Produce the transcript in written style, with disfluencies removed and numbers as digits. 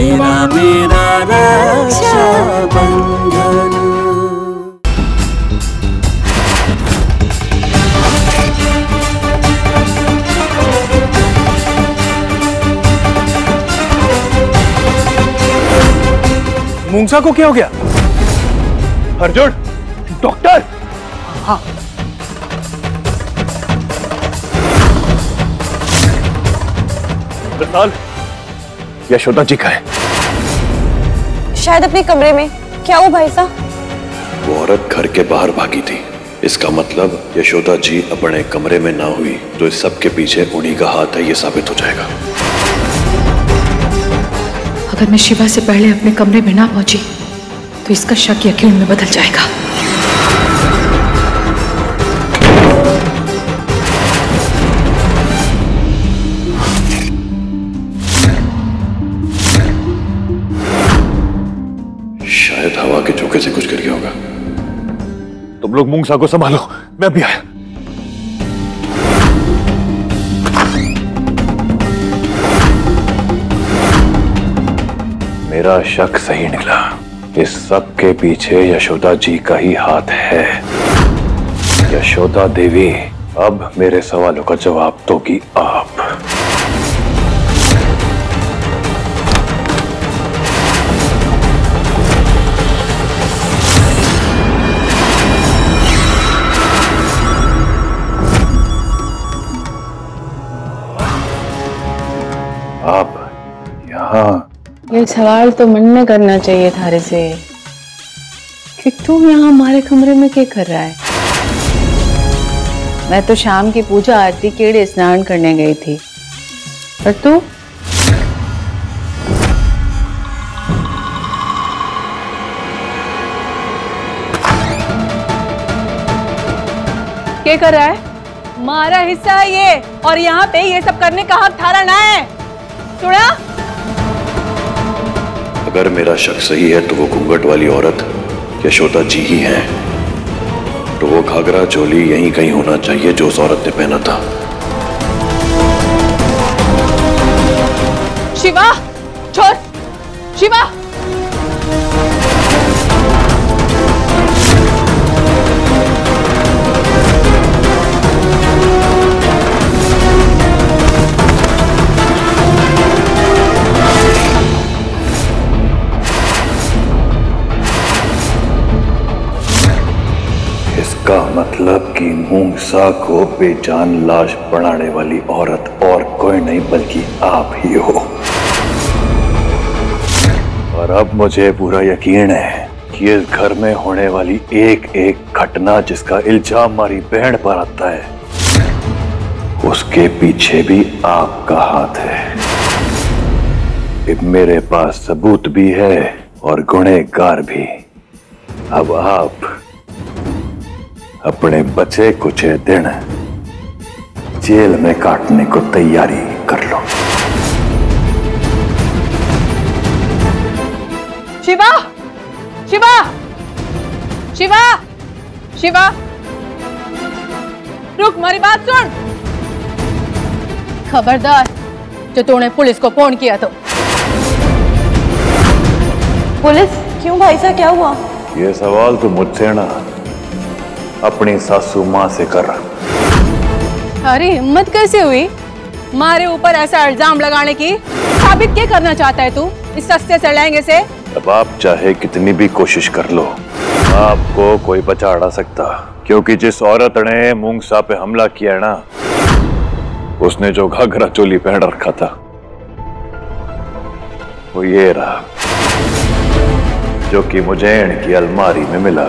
मेरा मेरा रक्षाबंधन। मूंगसा को क्या हो गया? अर्जुन, डॉक्टर। हाँ, यशोदा जी का है, शायद अपने कमरे में। क्या हुआ भाई साहब? वो औरत घर के बाहर भागी थी, इसका मतलब यशोदा जी अपने कमरे में ना हुई तो इस सब के पीछे उन्हीं का हाथ है, ये साबित हो जाएगा। अगर मैं शिवा से पहले अपने कमरे में ना पहुंची तो इसका शक यकीन में बदल जाएगा। शायद हवा के झोंके से कुछ कर गया होगा। तुम लोग मूंगसा को संभालो, मैं अभी आया। मेरा शक सही निकला, इस सब के पीछे यशोदा जी का ही हाथ है। यशोदा देवी, अब मेरे सवालों का जवाब दोगी आप। ये सवाल तो मन ने करना चाहिए थारे से कि तू यहाँ हमारे कमरे में क्या कर रहा है। मैं तो शाम की पूजा आरती केड़े स्नान करने गई थी, पर तू? क्या कर रहा है? मारा हिस्सा है ये, और यहाँ पे ये सब करने का हक थारा ना है। छोड़ा, अगर मेरा शक सही है तो वो घूंघट वाली औरत यशोदा जी ही है, तो वो घाघरा चोली यहीं कहीं होना चाहिए जो उस औरत ने पहना था। शिवा, छोड़। शिवा, मतलब कि मूंगसा को बेजान लाश बनाने वाली औरत और कोई नहीं बल्कि आप ही हो। और अब मुझे पूरा यकीन है कि इस घर में होने वाली एक एक घटना जिसका इल्जाम हमारी बहन पर आता है, उसके पीछे भी आपका हाथ है। अब मेरे पास सबूत भी है और गुनहगार भी। अब आप अपने बचे कुछ दिन जेल में काटने को तैयारी कर लो। शिवा, शिवा, शिवा, शिवा, रुक, मेरी बात सुन। खबरदार जो तूने पुलिस को फोन किया तो। पुलिस? क्यों भाई साहब, क्या हुआ? ये सवाल तो मुझसे ना, अपनी सासू माँ से कर रहा। अरे हिम्मत कैसे हुई मारे ऊपर ऐसा इल्जाम लगाने की? साबित क्या करना चाहता है तू इस सस्ते से लहंगे से? अब आप चाहे कितनी भी कोशिश कर लो, आपको कोई बचा अड़ा सकता, क्योंकि जिस औरत ने मूंगसा पे हमला किया है ना, उसने जो घाघरा चोली पहन रखा था वो ये रहा, जो कि मुझे की अलमारी में मिला।